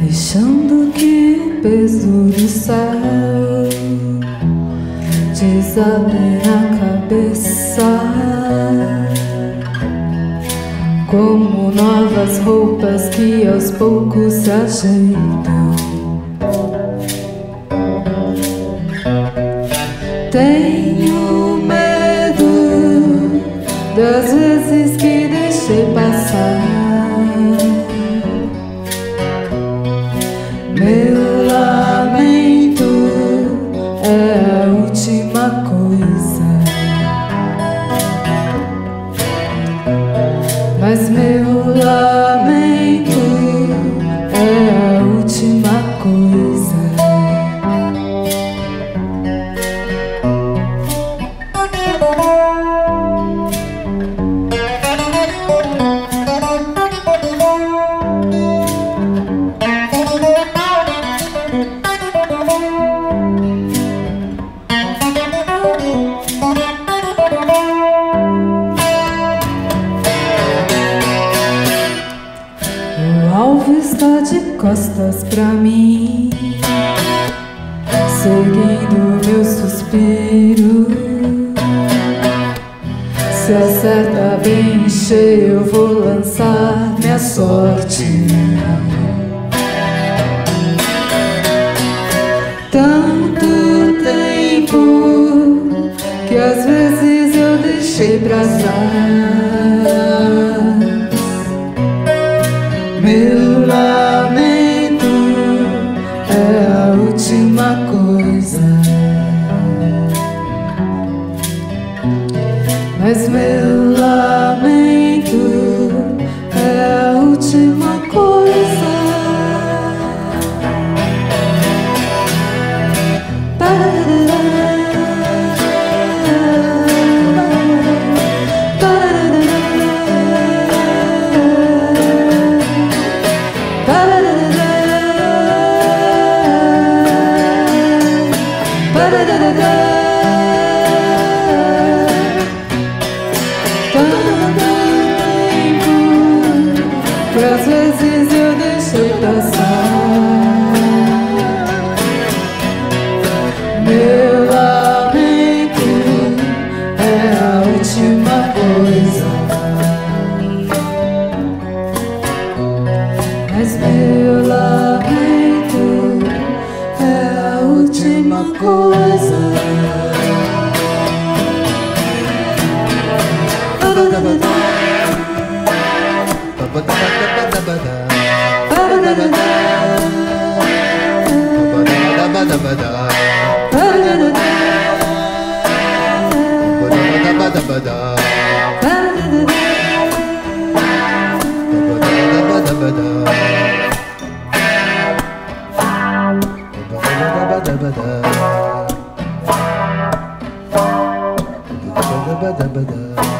Deixando que peso do céu desabe a cabeça, como novas roupas que aos poucos se ajeitam. Tenho medo das vezes que deixei passar. Meu lamento é a última coisa, mas meu lamento é a última coisa. Está de costas pra mim, seguindo meu suspiro. Se acerta bem em cheio, eu vou lançar minha sorte. Tanto tempo que às vezes eu deixei brasar. Meu lamento é a última coisa, mas meu lamento é a última coisa. Às vezes eu deixei passar. Meu lamento é a última coisa, mas meu lamento é a última coisa.